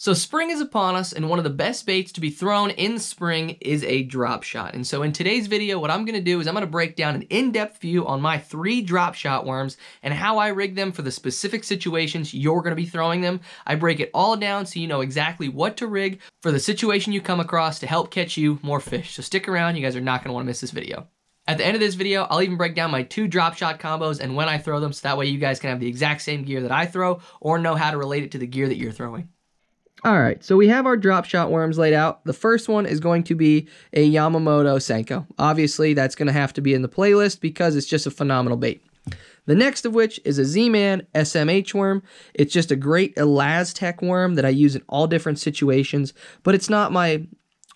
So spring is upon us, and one of the best baits to be thrown in spring is a drop shot. And so in today's video, what I'm gonna do is I'm gonna break down an in-depth view on my 3 drop shot worms and how I rig them for the specific situations you're gonna be throwing them. I break it all down so you know exactly what to rig for the situation you come across to help catch you more fish. So stick around, you guys are not gonna wanna miss this video. At the end of this video, I'll even break down my 2 drop shot combos and when I throw them, so that way you guys can have the exact same gear that I throw or know how to relate it to the gear that you're throwing. All right, so we have our drop shot worms laid out. The first one is going to be a Yamamoto Senko. Obviously, that's going to have to be in the playlist because it's just a phenomenal bait. The next of which is a Z-Man SMH worm. It's just a great Elastech worm that I use in all different situations, but it's not my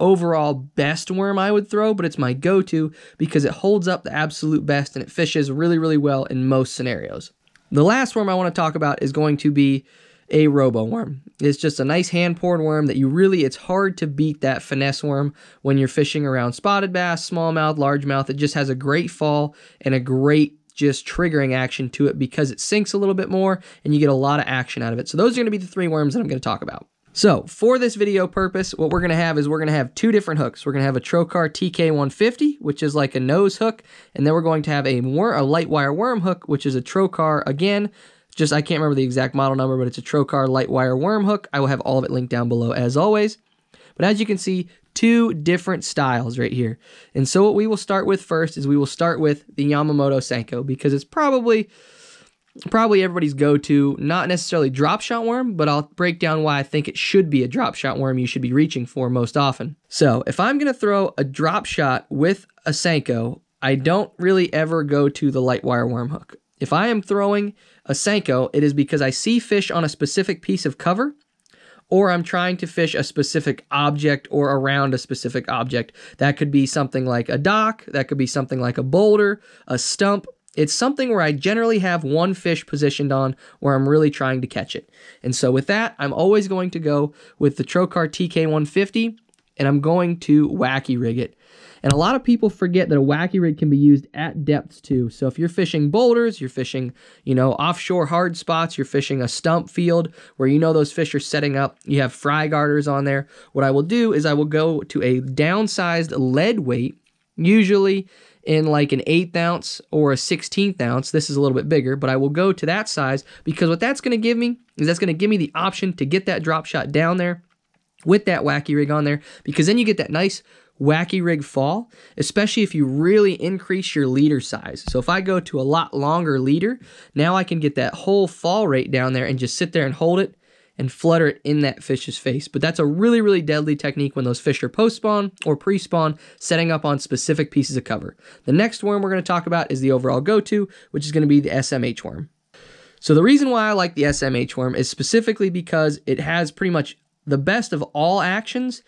overall best worm I would throw, but it's my go-to because it holds up the absolute best and it fishes really, really well in most scenarios. The last worm I want to talk about is going to be a Roboworm. It's just a nice hand-poured worm that you really, it's hard to beat that finesse worm when you're fishing around spotted bass, smallmouth, largemouth. It just has a great fall and a great just triggering action to it because it sinks a little bit more and you get a lot of action out of it. So those are gonna be the 3 worms that I'm gonna talk about. So for this video purpose, what we're gonna have is we're gonna have 2 different hooks. We're gonna have a Trokar TK-150, which is like a nose hook, and then we're going to have a light wire worm hook, which is a Trokar again. Just, I can't remember the exact model number, but it's a Trokar light wire worm hook. I will have all of it linked down below as always. But as you can see, 2 different styles right here. And so what we will start with first is we will start with the Yamamoto Senko because it's probably everybody's go-to, not necessarily drop shot worm, but I'll break down why I think it should be a drop shot worm you should be reaching for most often. So if I'm gonna throw a drop shot with a Senko, I don't really ever go to the light wire worm hook. If I am throwing a Senko, it is because I see fish on a specific piece of cover, or I'm trying to fish a specific object or around a specific object. That could be something like a dock, that could be something like a boulder, a stump. It's something where I generally have one fish positioned on where I'm really trying to catch it. And so with that, I'm always going to go with the Trokar TK-150, and I'm going to wacky rig it. And a lot of people forget that a wacky rig can be used at depths too. So if you're fishing boulders, you're fishing, offshore hard spots, you're fishing a stump field where those fish are setting up, you have fry garters on there. What I will do is I will go to a downsized lead weight, usually in like an 1/8 ounce or a 1/16 ounce. This is a little bit bigger, but I will go to that size because what that's going to give me is that's going to give me the option to get that drop shot down there with that wacky rig on there, because then you get that nice wacky rig fall, especially if you really increase your leader size. So if I go to a lot longer leader, now I can get that whole fall rate down there and just sit there and hold it and flutter it in that fish's face. But that's a really, really deadly technique when those fish are post-spawn or pre-spawn, setting up on specific pieces of cover. The next worm we're going to talk about is the overall go-to, which is going to be the SMH worm. So the reason why I like the SMH worm is specifically because it has pretty much the best of all actions,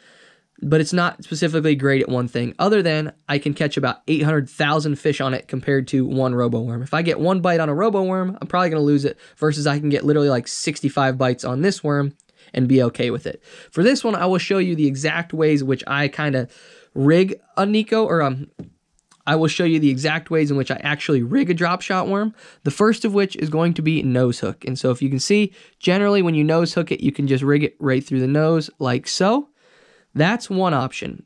but it's not specifically great at one thing, other than I can catch about 800,000 fish on it compared to one Roboworm. If I get one bite on a Roboworm, I'm probably going to lose it, versus I can get literally like 65 bites on this worm and be okay with it. For this one, I will show you the exact ways which I kind of rig a Nico, or I will show you the exact ways in which I actually rig a drop shot worm. The first of which is going to be nose hook. And so if you can see, generally when you nose hook it, you can just rig it right through the nose like so. That's one option,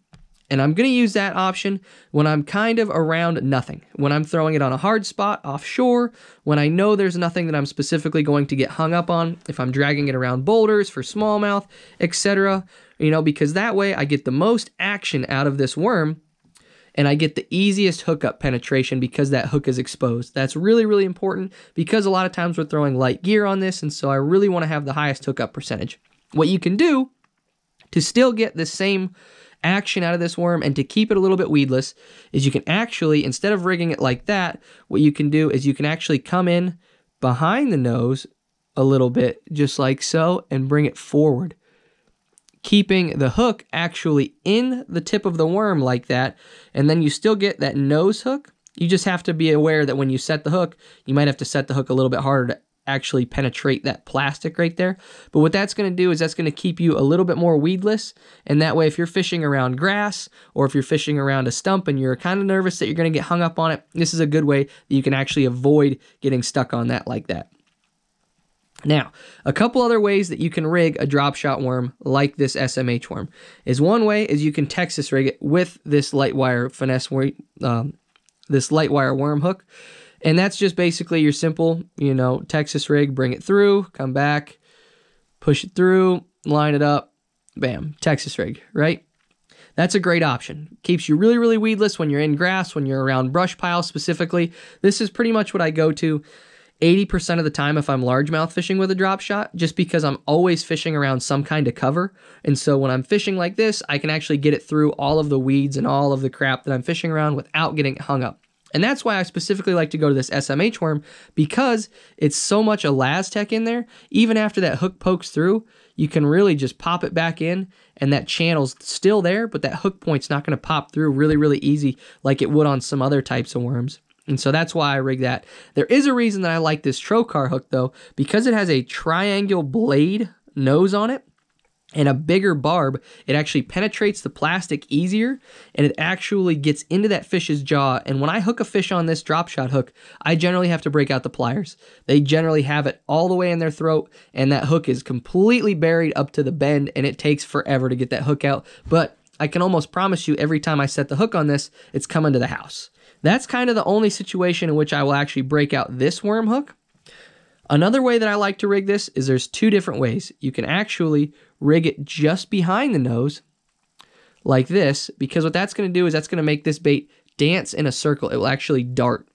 and I'm going to use that option when I'm kind of around nothing, when I'm throwing it on a hard spot offshore, when I know there's nothing that I'm specifically going to get hung up on, if I'm dragging it around boulders for smallmouth, etc., because that way I get the most action out of this worm and I get the easiest hookup penetration because that hook is exposed. That's really, really important because a lot of times we're throwing light gear on this, and so I really want to have the highest hookup percentage. What you can do to still get the same action out of this worm and to keep it a little bit weedless is you can actually, instead of rigging it like that, what you can do is you can actually come in behind the nose a little bit, just like so, and bring it forward, keeping the hook actually in the tip of the worm like that, and then you still get that nose hook. You just have to be aware that when you set the hook, you might have to set the hook a little bit harder to actually penetrate that plastic right there. But what that's going to do is that's going to keep you a little bit more weedless, and that way if you're fishing around grass or if you're fishing around a stump and you're kind of nervous that you're going to get hung up on it, this is a good way that you can actually avoid getting stuck on that like that. Now, a couple other ways that you can rig a drop shot worm like this SMH worm is one way is you can Texas rig it with this light wire finesse, this light wire worm hook. And that's just basically your simple, you know, Texas rig, bring it through, come back, push it through, line it up, bam, Texas rig, right? That's a great option. Keeps you really, really weedless when you're in grass, when you're around brush piles specifically. This is pretty much what I go to 80% of the time if I'm largemouth fishing with a drop shot, just because I'm always fishing around some kind of cover. And so when I'm fishing like this, I can actually get it through all of the weeds and all of the crap that I'm fishing around without getting hung up. And that's why I specifically like to go to this SMH worm, because it's so much Elastech in there. Even after that hook pokes through, you can really just pop it back in and that channel's still there, but that hook point's not going to pop through really, really easy like it would on some other types of worms. And so that's why I rig that. There is a reason that I like this Trokar hook though, because it has a triangle blade nose on it and a bigger barb. It actually penetrates the plastic easier and it actually gets into that fish's jaw. And when I hook a fish on this drop shot hook, I generally have to break out the pliers. They generally have it all the way in their throat and that hook is completely buried up to the bend and it takes forever to get that hook out. But I can almost promise you every time I set the hook on this, it's coming to the house. That's kind of the only situation in which I will actually break out this worm hook. Another way that I like to rig this is there's two different ways. You can actually rig it just behind the nose like this, because what that's going to do is that's going to make this bait dance in a circle. It will actually dart,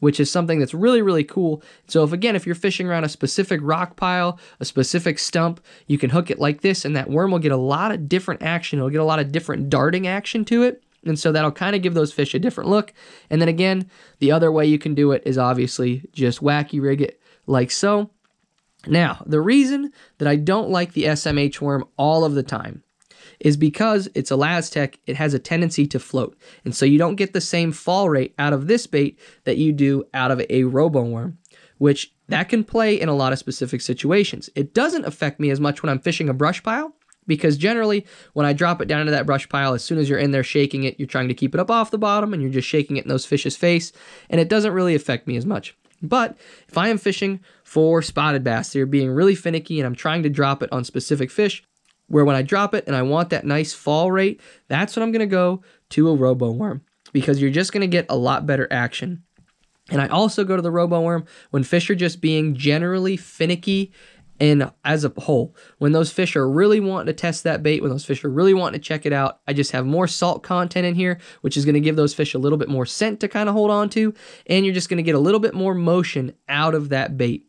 which is something that's really, really cool. So if again, if you're fishing around a specific rock pile, a specific stump, you can hook it like this and that worm will get a lot of different action. It'll get a lot of different darting action to it. And so that'll kind of give those fish a different look. And then again, the other way you can do it is obviously just wacky rig it like so. Now, the reason that I don't like the SMH worm all of the time is because it's Elastech, it has a tendency to float. And so you don't get the same fall rate out of this bait that you do out of a Roboworm, which that can play in a lot of specific situations. It doesn't affect me as much when I'm fishing a brush pile, because generally when I drop it down into that brush pile, as soon as you're in there shaking it, you're trying to keep it up off the bottom and you're just shaking it in those fish's face, and it doesn't really affect me as much. But if I am fishing for spotted bass, they're being really finicky and I'm trying to drop it on specific fish, where when I drop it and I want that nice fall rate, that's when I'm going to go to a Roboworm, because you're just going to get a lot better action. And I also go to the Roboworm when fish are just being generally finicky. And as a whole, when those fish are really wanting to test that bait, when those fish are really wanting to check it out, I just have more salt content in here, which is going to give those fish a little bit more scent to kind of hold on to. And you're just going to get a little bit more motion out of that bait.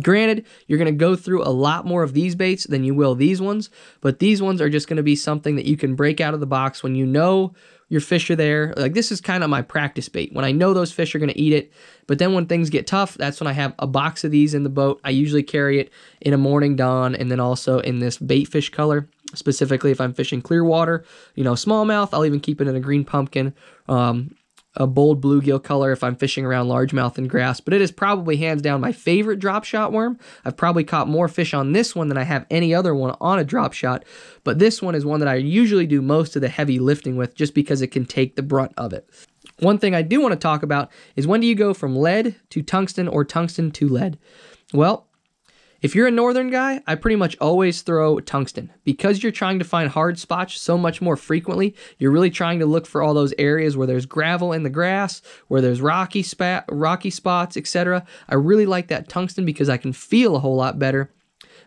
Granted, you're going to go through a lot more of these baits than you will these ones, but these ones are just going to be something that you can break out of the box when you know your fish are there. Like, this is kind of my practice bait when I know those fish are going to eat it. But then when things get tough, that's when I have a box of these in the boat. I usually carry it in a morning dawn and then also in this bait fish color. Specifically, if I'm fishing clear water, you know, smallmouth, I'll even keep it in a green pumpkin, a bold bluegill color if I'm fishing around largemouth and grass. But it is probably hands down my favorite drop shot worm. I've probably caught more fish on this one than I have any other one on a drop shot, but this one is one that I usually do most of the heavy lifting with, just because it can take the brunt of it. One thing I do want to talk about is, when do you go from lead to tungsten or tungsten to lead? Well, if you're a northern guy, I pretty much always throw tungsten, because you're trying to find hard spots so much more frequently. You're really trying to look for all those areas where there's gravel in the grass, where there's rocky spots, etc. I really like that tungsten because I can feel a whole lot better,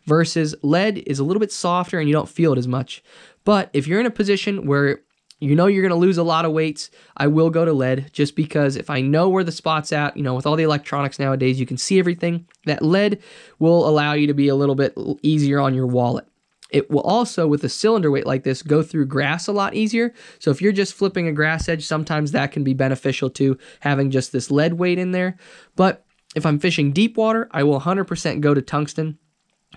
versus lead is a little bit softer and you don't feel it as much. But if you're in a position where you know you're going to lose a lot of weights, I will go to lead, just because if I know where the spot's at, you know, with all the electronics nowadays, you can see everything. That lead will allow you to be a little bit easier on your wallet. It will also, with a cylinder weight like this, go through grass a lot easier. So if you're just flipping a grass edge, sometimes that can be beneficial to having just this lead weight in there. But if I'm fishing deep water, I will 100% go to tungsten.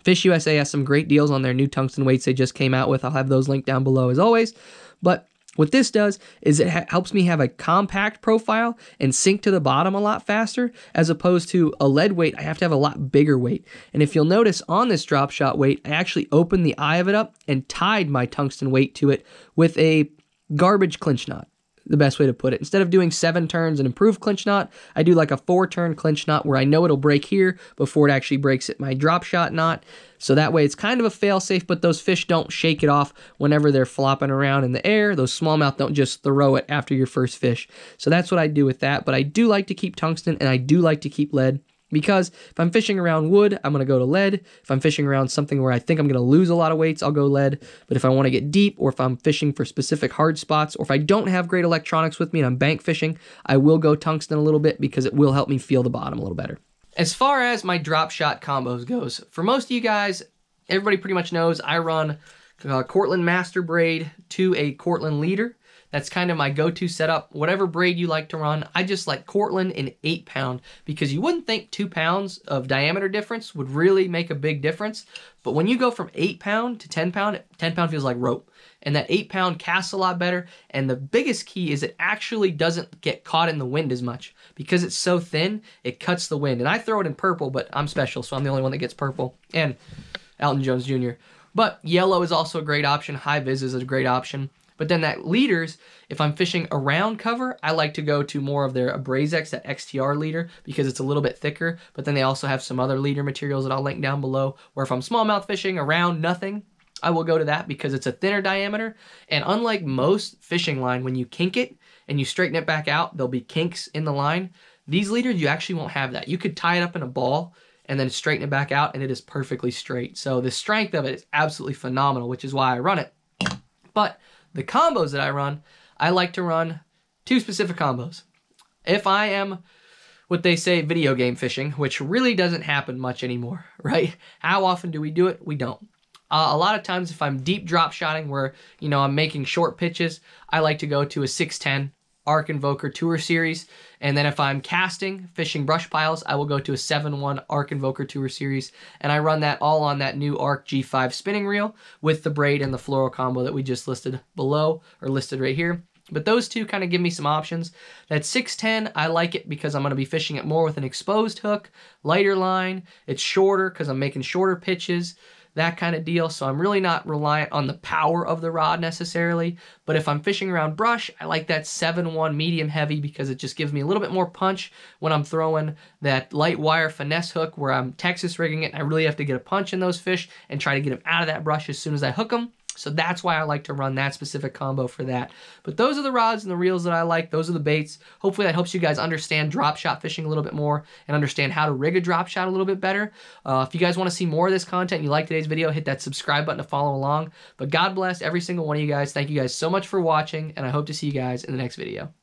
FishUSA has some great deals on their new tungsten weights they just came out with. I'll have those linked down below as always. But what this does is it helps me have a compact profile and sink to the bottom a lot faster, as opposed to a lead weight. I have to have a lot bigger weight. And if you'll notice on this drop shot weight, I actually opened the eye of it up and tied my tungsten weight to it with a garbage clinch knot. the best way to put it. Instead of doing 7 turns and improved clinch knot, I do like a 4-turn clinch knot where I know it'll break here before it actually breaks at my drop shot knot. So that way it's kind of a fail-safe, but those fish don't shake it off whenever they're flopping around in the air. Those smallmouth don't just throw it after your first fish. So that's what I do with that. But I do like to keep tungsten and I do like to keep lead, because if I'm fishing around wood, I'm going to go to lead. If I'm fishing around something where I think I'm going to lose a lot of weights, I'll go lead. But if I want to get deep, or if I'm fishing for specific hard spots, or if I don't have great electronics with me and I'm bank fishing, I will go tungsten a little bit because it will help me feel the bottom a little better. As far as my drop shot combos goes, for most of you guys, everybody pretty much knows I run Cortland Master Braid to a Cortland Leader. That's kind of my go-to setup. Whatever braid you like to run, I just like Cortland in 8-pound, because you wouldn't think 2 pounds of diameter difference would really make a big difference. But when you go from 8-pound to 10-pound, 10-pound feels like rope. And that 8-pound casts a lot better. And the biggest key is it actually doesn't get caught in the wind as much. Because it's so thin, it cuts the wind. And I throw it in purple, but I'm special, so I'm the only one that gets purple. And Alton Jones Jr. But yellow is also a great option. High vis is a great option. But then that leaders, if I'm fishing around cover, I like to go to more of their Abrazex, that XTR leader, because it's a little bit thicker. But then they also have some other leader materials that I'll link down below, where if I'm smallmouth fishing around nothing, I will go to that because it's a thinner diameter. And unlike most fishing line, when you kink it and you straighten it back out, there'll be kinks in the line. These leaders, you actually won't have that. You could tie it up in a ball and then straighten it back out and it is perfectly straight. So the strength of it is absolutely phenomenal, which is why I run it. But the combos that I run, I like to run 2 specific combos. If I am, what they say, video game fishing, which really doesn't happen much anymore, right? How often do we do it? We don't. A lot of times if I'm deep drop shotting where, you know, I'm making short pitches, I like to go to a 610 Arc Invoker Tour Series. And then if I'm casting, fishing brush piles, I will go to a 7-1 Arc Invoker Tour Series. And I run that all on that new Arc G5 spinning reel with the braid and the floral combo that we just listed below, or listed right here. But those two kind of give me some options. That 610, I like it because I'm going to be fishing it more with an exposed hook, lighter line. It's shorter because I'm making shorter pitches, that kind of deal. So I'm really not reliant on the power of the rod necessarily. But if I'm fishing around brush, I like that 7-1 medium heavy because it just gives me a little bit more punch when I'm throwing that light wire finesse hook where I'm Texas rigging it. I really have to get a punch in those fish and try to get them out of that brush as soon as I hook them. So that's why I like to run that specific combo for that. But those are the rods and the reels that I like. Those are the baits. Hopefully that helps you guys understand drop shot fishing a little bit more and understand how to rig a drop shot a little bit better. If you guys want to see more of this content and you like today's video, hit that subscribe button to follow along. But God bless every single one of you guys. Thank you guys so much for watching, and I hope to see you guys in the next video.